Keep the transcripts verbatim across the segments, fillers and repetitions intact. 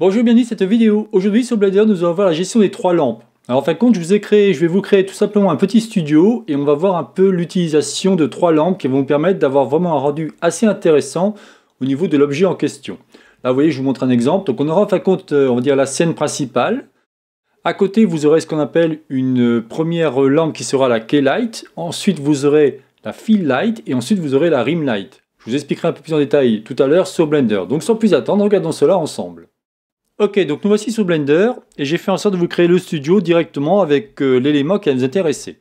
Bonjour, bienvenue dans cette vidéo. Aujourd'hui sur Blender, nous allons voir la gestion des trois lampes. Alors en fin de compte, je vous ai créé, je vais vous créer tout simplement un petit studio et on va voir un peu l'utilisation de trois lampes qui vont vous permettre d'avoir vraiment un rendu assez intéressant au niveau de l'objet en question. Là, vous voyez, je vous montre un exemple. Donc on aura en fin de compte, on va dire la scène principale. À côté, vous aurez ce qu'on appelle une première lampe qui sera la Key Light. Ensuite, vous aurez la Fill Light et ensuite vous aurez la Rim Light. Je vous expliquerai un peu plus en détail tout à l'heure sur Blender. Donc sans plus attendre, regardons cela ensemble. Ok, donc nous voici sur Blender, et j'ai fait en sorte de vous créer le studio directement avec euh, l'élément qui va nous intéresser.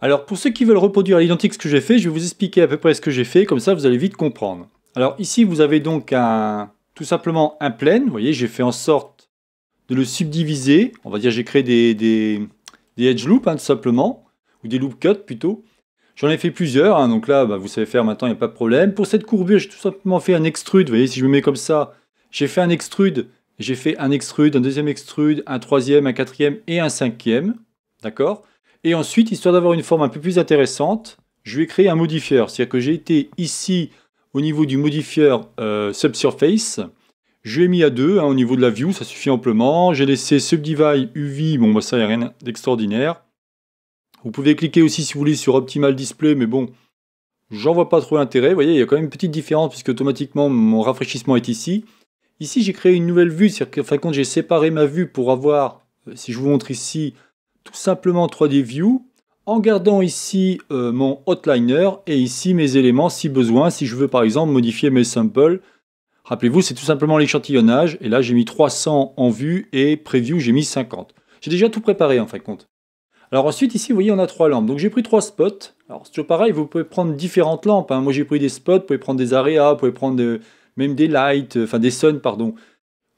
Alors pour ceux qui veulent reproduire à l'identique ce que j'ai fait, je vais vous expliquer à peu près ce que j'ai fait, comme ça vous allez vite comprendre. Alors ici vous avez donc un, tout simplement un plane, vous voyez j'ai fait en sorte de le subdiviser, on va dire j'ai créé des, des, des edge loops hein, tout simplement, ou des loop cuts plutôt. J'en ai fait plusieurs, hein, donc là bah, vous savez faire maintenant, il n'y a pas de problème. Pour cette courbure j'ai tout simplement fait un extrude, vous voyez si je me mets comme ça, j'ai fait un extrude. J'ai fait un extrude, un deuxième extrude, un troisième, un quatrième et un cinquième. D'accord? Et ensuite, histoire d'avoir une forme un peu plus intéressante, je vais créer un modifier. C'est-à-dire que j'ai été ici, au niveau du modifier euh, Subsurface, je l'ai mis à deux, hein, au niveau de la view, ça suffit amplement. J'ai laissé Subdivide, U V, bon, bah, ça, il n'y a rien d'extraordinaire. Vous pouvez cliquer aussi, si vous voulez, sur Optimal Display, mais bon, j'en vois pas trop l'intérêt. Vous voyez, il y a quand même une petite différence, puisque automatiquement, mon rafraîchissement est ici. Ici, j'ai créé une nouvelle vue, c'est-à-dire qu'en fin de compte, j'ai séparé ma vue pour avoir, si je vous montre ici, tout simplement trois D View, en gardant ici euh, mon Outliner et ici mes éléments si besoin, si je veux par exemple modifier mes samples. Rappelez-vous, c'est tout simplement l'échantillonnage, et là j'ai mis trois cents en vue et Preview, j'ai mis cinquante. J'ai déjà tout préparé en fin de compte. Alors ensuite, ici, vous voyez, on a trois lampes. Donc j'ai pris trois spots. Alors c'est toujours pareil, vous pouvez prendre différentes lampes, hein. Moi j'ai pris des spots, vous pouvez prendre des areas, vous pouvez prendre des... même des lights, enfin des suns, pardon.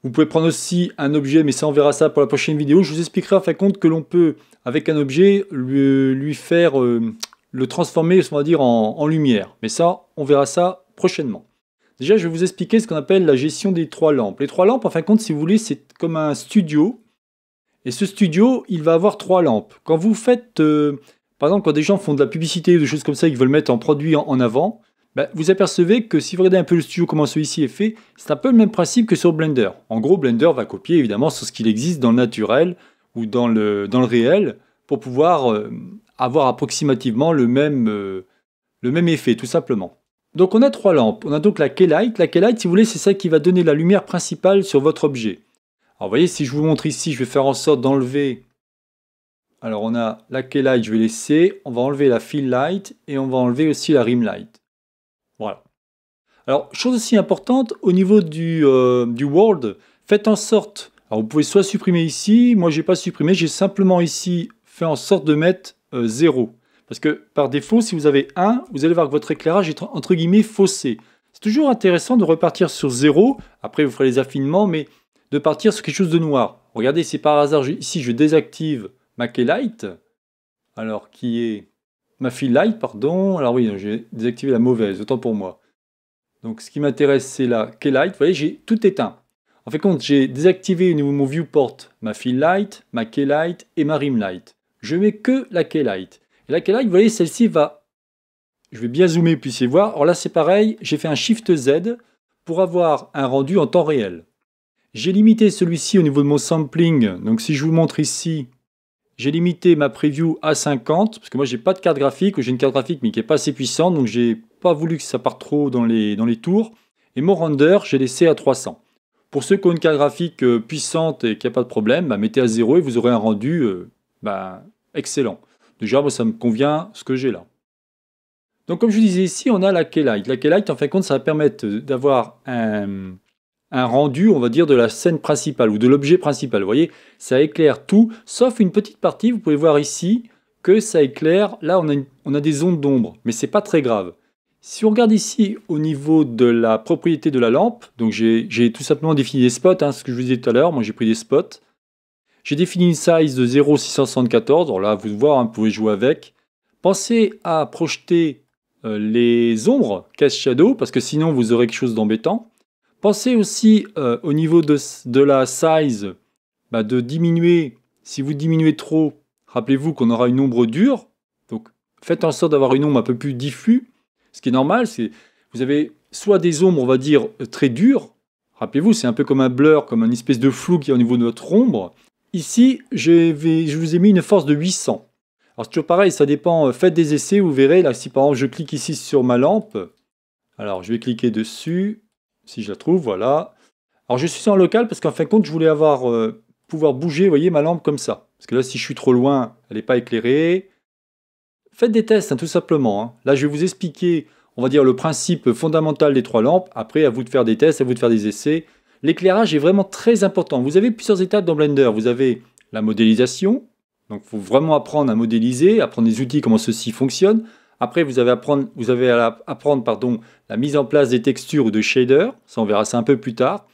Vous pouvez prendre aussi un objet, mais ça on verra ça pour la prochaine vidéo. Je vous expliquerai en fin de compte que l'on peut, avec un objet, lui, lui faire, euh, le transformer, on va dire, en, en lumière. Mais ça, on verra ça prochainement. Déjà, je vais vous expliquer ce qu'on appelle la gestion des trois lampes. Les trois lampes, en fin de compte, si vous voulez, c'est comme un studio. Et ce studio, il va avoir trois lampes. Quand vous faites, euh, par exemple, quand des gens font de la publicité ou des choses comme ça, ils veulent mettre un produit en, en avant, ben, vous apercevez que si vous regardez un peu le studio, comment celui-ci est fait, c'est un peu le même principe que sur Blender. En gros, Blender va copier évidemment sur ce qu'il existe dans le naturel ou dans le, dans le réel pour pouvoir euh, avoir approximativement le même, euh, le même effet, tout simplement. Donc on a trois lampes. On a donc la Key Light. La Key Light, si vous voulez, c'est celle qui va donner la lumière principale sur votre objet. Alors vous voyez, si je vous montre ici, je vais faire en sorte d'enlever... Alors on a la Key Light, je vais laisser. On va enlever la Fill Light et on va enlever aussi la Rim Light. Voilà. Alors, chose aussi importante, au niveau du, euh, du World, faites en sorte... Alors, vous pouvez soit supprimer ici, moi, j'ai pas supprimé, j'ai simplement ici fait en sorte de mettre euh, zéro. Parce que, par défaut, si vous avez un, vous allez voir que votre éclairage est, entre guillemets, faussé. C'est toujours intéressant de repartir sur zéro, après, vous ferez les affinements, mais de partir sur quelque chose de noir. Regardez, si par hasard, je, ici, je désactive ma Key Light, alors qui est... ma Fill Light, pardon. Alors oui, j'ai désactivé la mauvaise, autant pour moi. Donc ce qui m'intéresse, c'est la Key Light. Vous voyez, j'ai tout éteint. En fait, compte, j'ai désactivé au niveau de mon viewport ma Fill Light, ma Key Light et ma Rim Light. Je mets que la Key Light. Et la Key Light, vous voyez, celle-ci va... Je vais bien zoomer, vous puissiez voir. Alors là, c'est pareil, j'ai fait un Shift Z pour avoir un rendu en temps réel. J'ai limité celui-ci au niveau de mon sampling. Donc si je vous montre ici... J'ai limité ma preview à cinquante, parce que moi j'ai pas de carte graphique, ou j'ai une carte graphique mais qui n'est pas assez puissante, donc j'ai pas voulu que ça parte trop dans les, dans les tours. Et mon render, j'ai laissé à trois cents. Pour ceux qui ont une carte graphique puissante et qui n'a pas de problème, bah, mettez à zéro et vous aurez un rendu euh, bah, excellent. Déjà, moi ça me convient ce que j'ai là. Donc comme je vous disais ici, on a la Key Light. La Key Light, en fin de compte, ça va permettre d'avoir un... un rendu, on va dire, de la scène principale ou de l'objet principal. Vous voyez, ça éclaire tout, sauf une petite partie. Vous pouvez voir ici que ça éclaire. Là, on a, une, on a des ondes d'ombre, mais c'est pas très grave. Si on regarde ici au niveau de la propriété de la lampe, donc j'ai tout simplement défini des spots, hein, ce que je vous disais tout à l'heure. Moi, j'ai pris des spots. J'ai défini une size de zéro virgule six cent soixante-quatorze. Alors là, vous voir, hein, vous pouvez jouer avec. Pensez à projeter euh, les ombres, cast shadow, parce que sinon, vous aurez quelque chose d'embêtant. Pensez aussi euh, au niveau de, de la size, bah de diminuer, si vous diminuez trop, rappelez-vous qu'on aura une ombre dure, donc faites en sorte d'avoir une ombre un peu plus diffuse, ce qui est normal, c'est vous avez soit des ombres, on va dire, très dures, Rappelez-vous, c'est un peu comme un blur, comme une espèce de flou qui est au niveau de notre ombre. Ici, je, vais, je vous ai mis une force de huit cents. Alors c'est toujours pareil, ça dépend, faites des essais, vous verrez. Là, si par exemple je clique ici sur ma lampe, alors je vais cliquer dessus, si je la trouve, voilà. Alors je suis en local parce qu'en fin de compte, je voulais avoir, euh, pouvoir bouger, vous voyez, ma lampe comme ça. Parce que là, si je suis trop loin, elle n'est pas éclairée. Faites des tests, hein, tout simplement. Hein. Là, je vais vous expliquer, on va dire, le principe fondamental des trois lampes. Après, à vous de faire des tests, à vous de faire des essais. L'éclairage est vraiment très important. Vous avez plusieurs étapes dans Blender. Vous avez la modélisation. Donc, il faut vraiment apprendre à modéliser, apprendre les outils, comment ceci fonctionne. Après, vous avez, apprendre, vous avez à apprendre pardon, la mise en place des textures ou de shaders. Ça, on verra ça un peu plus tard.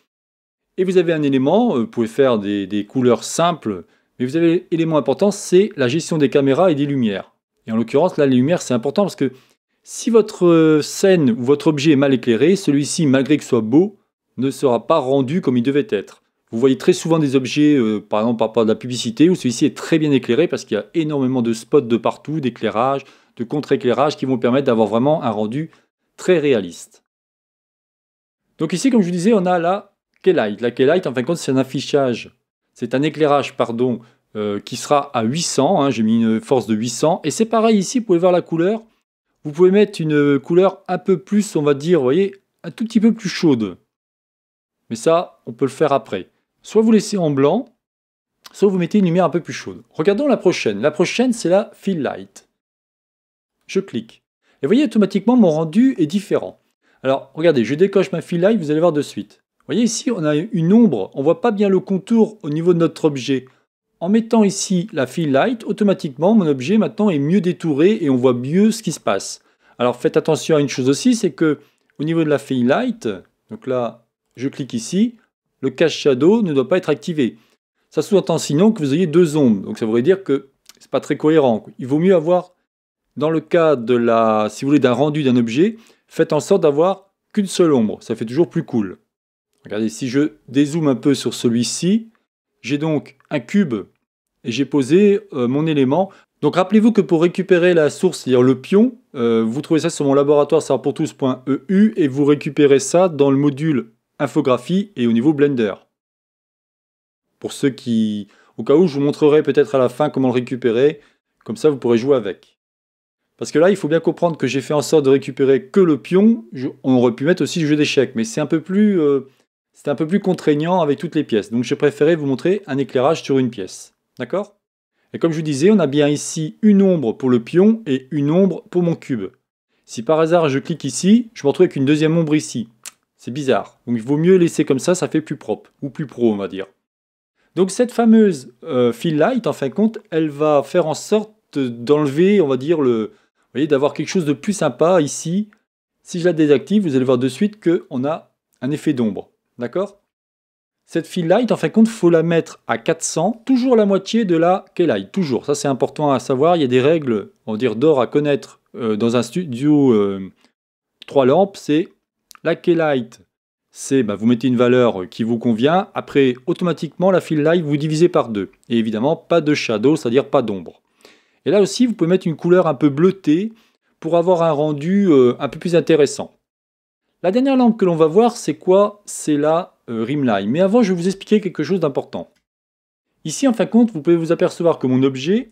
Et vous avez un élément, vous pouvez faire des, des couleurs simples, mais vous avez l'élément important, c'est la gestion des caméras et des lumières. Et en l'occurrence, là, les lumières, c'est important parce que si votre scène ou votre objet est mal éclairé, celui-ci, malgré que soit beau, ne sera pas rendu comme il devait être. Vous voyez très souvent des objets, euh, par exemple par rapport à de la publicité, où celui-ci est très bien éclairé parce qu'il y a énormément de spots de partout, d'éclairage, de contre-éclairage qui vont permettre d'avoir vraiment un rendu très réaliste. Donc ici, comme je vous disais, on a la Key Light. La Key Light, en fin de compte, c'est un affichage, c'est un éclairage, pardon, euh, qui sera à huit cents. Hein, j'ai mis une force de huit cents. Et c'est pareil ici, vous pouvez voir la couleur. Vous pouvez mettre une couleur un peu plus, on va dire, vous voyez, un tout petit peu plus chaude. Mais ça, on peut le faire après. Soit vous laissez en blanc, soit vous mettez une lumière un peu plus chaude. Regardons la prochaine. La prochaine, c'est la Fill Light. Je clique. Et vous voyez, automatiquement, mon rendu est différent. Alors, regardez, je décoche ma Fill Light, vous allez voir de suite. Vous voyez ici, on a une ombre, on ne voit pas bien le contour au niveau de notre objet. En mettant ici la Fill Light, automatiquement, mon objet maintenant est mieux détouré et on voit mieux ce qui se passe. Alors faites attention à une chose aussi, c'est que au niveau de la Fill Light, donc là, je clique ici, le cache shadow ne doit pas être activé. Ça sous-entend sinon que vous ayez deux ombres, donc ça voudrait dire que c'est pas très cohérent. Il vaut mieux avoir, dans le cas de la, si vous voulez, d'un rendu d'un objet, faites en sorte d'avoir qu'une seule ombre, ça fait toujours plus cool. Regardez, si je dézoome un peu sur celui-ci, j'ai donc un cube et j'ai posé euh, mon élément. Donc rappelez-vous que pour récupérer la source, c'est-à-dire le pion, euh, vous trouvez ça sur mon laboratoire savoir pour tous point e u et vous récupérez ça dans le module infographie et au niveau Blender. Pour ceux qui... Au cas où, je vous montrerai peut-être à la fin comment le récupérer. Comme ça, vous pourrez jouer avec. Parce que là, il faut bien comprendre que j'ai fait en sorte de récupérer que le pion. Je... On aurait pu mettre aussi le jeu d'échecs, mais c'est un peu plus... Euh... C'est un peu plus contraignant avec toutes les pièces. Donc, j'ai préféré vous montrer un éclairage sur une pièce. D'accord? Et comme je vous disais, on a bien ici une ombre pour le pion et une ombre pour mon cube. Si par hasard, je clique ici, je me retrouve avec une deuxième ombre ici. C'est bizarre. Donc, il vaut mieux laisser comme ça, ça fait plus propre. Ou plus pro, on va dire. Donc, cette fameuse euh, Fill Light, en fin de compte, elle va faire en sorte d'enlever, on va dire, le... Vous voyez, d'avoir quelque chose de plus sympa ici. Si je la désactive, vous allez voir de suite qu'on a un effet d'ombre. D'accord? Cette Fill Light, en fin de compte, il faut la mettre à quatre cents, toujours la moitié de la Key Light, toujours. Ça, c'est important à savoir. Il y a des règles, on va dire, d'or à connaître euh, dans un studio euh, trois lampes. C'est la Key Light, c'est bah, vous mettez une valeur qui vous convient. Après, automatiquement, la Fill Light, vous divisez par deux. Et évidemment, pas de shadow, c'est-à-dire pas d'ombre. Et là aussi, vous pouvez mettre une couleur un peu bleutée pour avoir un rendu euh, un peu plus intéressant. La dernière lampe que l'on va voir, c'est quoi? C'est la euh, Rim Light. Mais avant, je vais vous expliquer quelque chose d'important. Ici, en fin de compte, vous pouvez vous apercevoir que mon objet,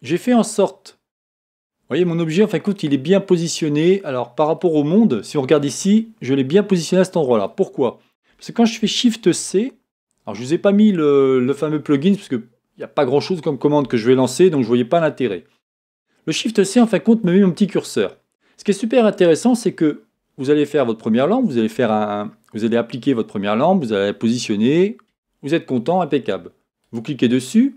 j'ai fait en sorte... Vous voyez, mon objet, en fin de compte, il est bien positionné. Alors, par rapport au monde, si on regarde ici, je l'ai bien positionné à cet endroit-là. Pourquoi? Parce que quand je fais shift C, alors je ne vous ai pas mis le, le fameux plugin, parce qu'il n'y a pas grand-chose comme commande que je vais lancer, donc je ne voyais pas l'intérêt. Le shift C, en fin de compte, me met mon petit curseur. Ce qui est super intéressant, c'est que vous allez faire votre première lampe, vous allez, faire un, vous allez appliquer votre première lampe, vous allez la positionner, vous êtes content, impeccable. Vous cliquez dessus,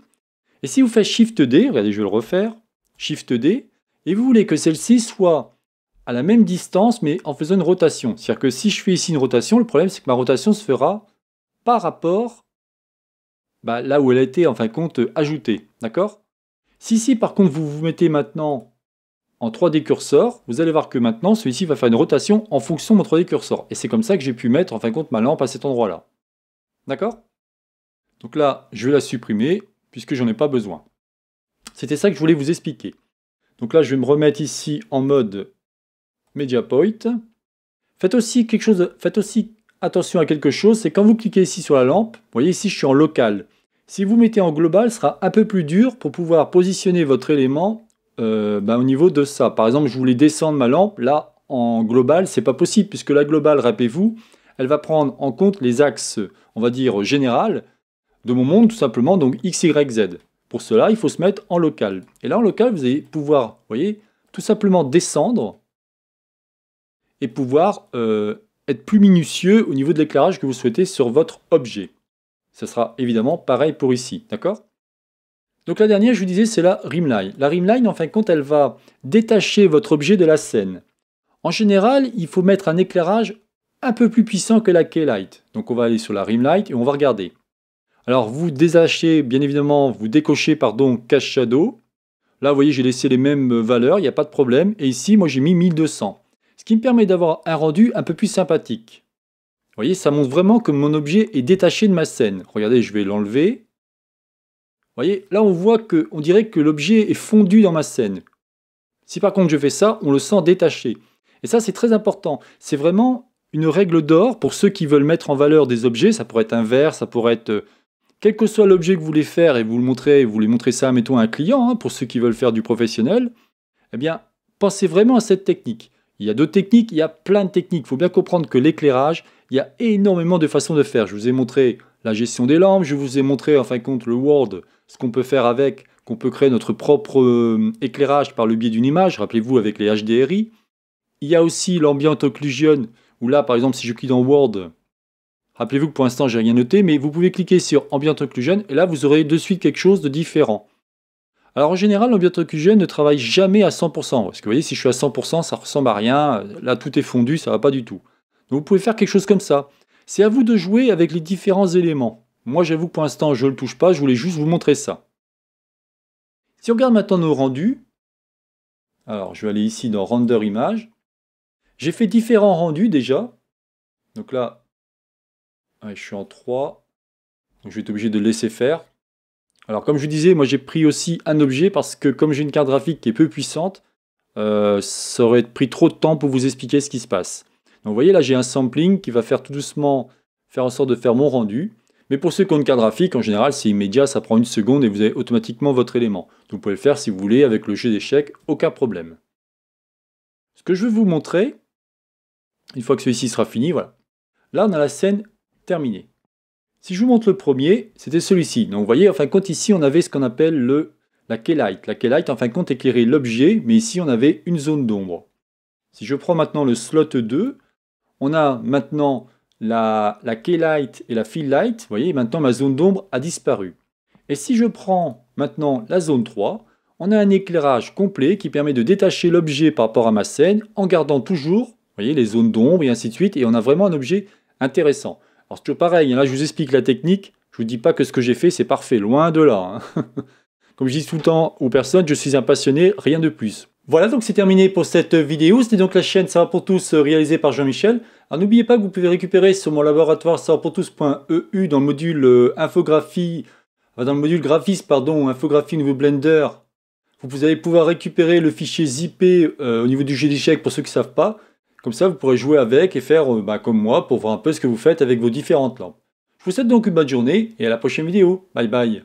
et si vous faites shift D, regardez, je vais le refaire, shift D, et vous voulez que celle-ci soit à la même distance, mais en faisant une rotation. C'est-à-dire que si je fais ici une rotation, le problème, c'est que ma rotation se fera par rapport bah, là où elle a été, en fin de compte, ajoutée. D'accord? Si, si, par contre, vous vous mettez maintenant... en trois D cursor, vous allez voir que maintenant, celui-ci va faire une rotation en fonction de mon trois D cursor. Et c'est comme ça que j'ai pu mettre, en fin de compte, ma lampe à cet endroit-là. D'accord? Donc là, je vais la supprimer, puisque j'en ai pas besoin. C'était ça que je voulais vous expliquer. Donc là, je vais me remettre ici en mode Media Point. Faites aussi quelque chose, faites aussi attention à quelque chose, c'est quand vous cliquez ici sur la lampe, vous voyez ici je suis en local. Si vous mettez en global, ce sera un peu plus dur pour pouvoir positionner votre élément euh, ben, au niveau de ça. Par exemple, je voulais descendre ma lampe, là en global, c'est pas possible puisque la globale, rappelez-vous, elle va prendre en compte les axes, on va dire général, de mon monde tout simplement, donc X, Y, Z. Pour cela, il faut se mettre en local. Et là en local, vous allez pouvoir, vous voyez, tout simplement descendre et pouvoir euh, être plus minutieux au niveau de l'éclairage que vous souhaitez sur votre objet. Ce sera évidemment pareil pour ici, d'accord? Donc la dernière, je vous disais, c'est la Rim Line. La Rim Line, en fin de compte, elle va détacher votre objet de la scène. En général, il faut mettre un éclairage un peu plus puissant que la Key Light. Donc on va aller sur la Rim Light et on va regarder. Alors vous désachez, bien évidemment, vous décochez, pardon, Cache Shadow. Là, vous voyez, j'ai laissé les mêmes valeurs, il n'y a pas de problème. Et ici, moi, j'ai mis mille deux cents. Ce qui me permet d'avoir un rendu un peu plus sympathique. Vous voyez, ça montre vraiment que mon objet est détaché de ma scène. Regardez, je vais l'enlever. Vous voyez, là, on voit que, on dirait que l'objet est fondu dans ma scène. Si par contre je fais ça, on le sent détaché. Et ça, c'est très important. C'est vraiment une règle d'or pour ceux qui veulent mettre en valeur des objets. Ça pourrait être un verre, ça pourrait être... Quel que soit l'objet que vous voulez faire et vous le montrez, vous voulez montrer ça, mettons, à un client, hein, pour ceux qui veulent faire du professionnel, eh bien, pensez vraiment à cette technique. Il y a deux techniques, il y a plein de techniques. Il faut bien comprendre que l'éclairage, il y a énormément de façons de faire. Je vous ai montré la gestion des lampes, je vous ai montré, en fin de compte, le Word, ce qu'on peut faire avec, qu'on peut créer notre propre euh, éclairage par le biais d'une image, rappelez-vous, avec les H D R I. Il y a aussi l'ambient occlusion, où là, par exemple, si je clique dans Word, rappelez-vous que pour l'instant, j'ai rien noté, mais vous pouvez cliquer sur Ambient Occlusion, et là, vous aurez de suite quelque chose de différent. Alors, en général, l'Ambient Occlusion ne travaille jamais à cent pour cent, parce que vous voyez, si je suis à cent pour cent, ça ressemble à rien, là, tout est fondu, ça ne va pas du tout. Donc, vous pouvez faire quelque chose comme ça. C'est à vous de jouer avec les différents éléments. Moi, j'avoue que pour l'instant, je ne le touche pas, je voulais juste vous montrer ça. Si on regarde maintenant nos rendus, alors, je vais aller ici dans Render Image. J'ai fait différents rendus, déjà. Donc là... Ouais, je suis en trois, donc je vais être obligé de le laisser faire. Alors comme je vous disais, moi j'ai pris aussi un objet parce que comme j'ai une carte graphique qui est peu puissante, euh, ça aurait pris trop de temps pour vous expliquer ce qui se passe. Donc vous voyez là j'ai un sampling qui va faire tout doucement, faire en sorte de faire mon rendu. Mais pour ceux qui ont une carte graphique, en général c'est immédiat, ça prend une seconde et vous avez automatiquement votre élément. Donc vous pouvez le faire si vous voulez avec le jeu d'échecs, aucun problème. Ce que je veux vous montrer, une fois que celui-ci sera fini, voilà. Là on a la scène terminé. Si je vous montre le premier, c'était celui-ci. Donc vous voyez, en fin de compte, ici on avait ce qu'on appelle le, la Key Light. La Key Light, en fin de compte, éclairait l'objet, mais ici on avait une zone d'ombre. Si je prends maintenant le slot deux, on a maintenant la, la Key Light et la Fill Light. Vous voyez, maintenant ma zone d'ombre a disparu. Et si je prends maintenant la zone trois, on a un éclairage complet qui permet de détacher l'objet par rapport à ma scène en gardant toujours, vous voyez, les zones d'ombre et ainsi de suite. Et on a vraiment un objet intéressant. Alors c'est toujours pareil, là je vous explique la technique, je ne vous dis pas que ce que j'ai fait c'est parfait, loin de là. Hein. Comme je dis tout le temps aux personnes, je suis un passionné, rien de plus. Voilà donc c'est terminé pour cette vidéo, c'était donc la chaîne Savoir Pour Tous réalisée par Jean-Michel. Alors n'oubliez pas que vous pouvez récupérer sur mon laboratoire savoir pour tous point E U dans le module infographie, dans le module graphisme, pardon, infographie nouveau Blender. Vous allez pouvoir récupérer le fichier zippé euh, au niveau du jeu d'échecs pour ceux qui ne savent pas. Comme ça, vous pourrez jouer avec et faire bah, comme moi pour voir un peu ce que vous faites avec vos différentes lampes. Je vous souhaite donc une bonne journée et à la prochaine vidéo. Bye bye.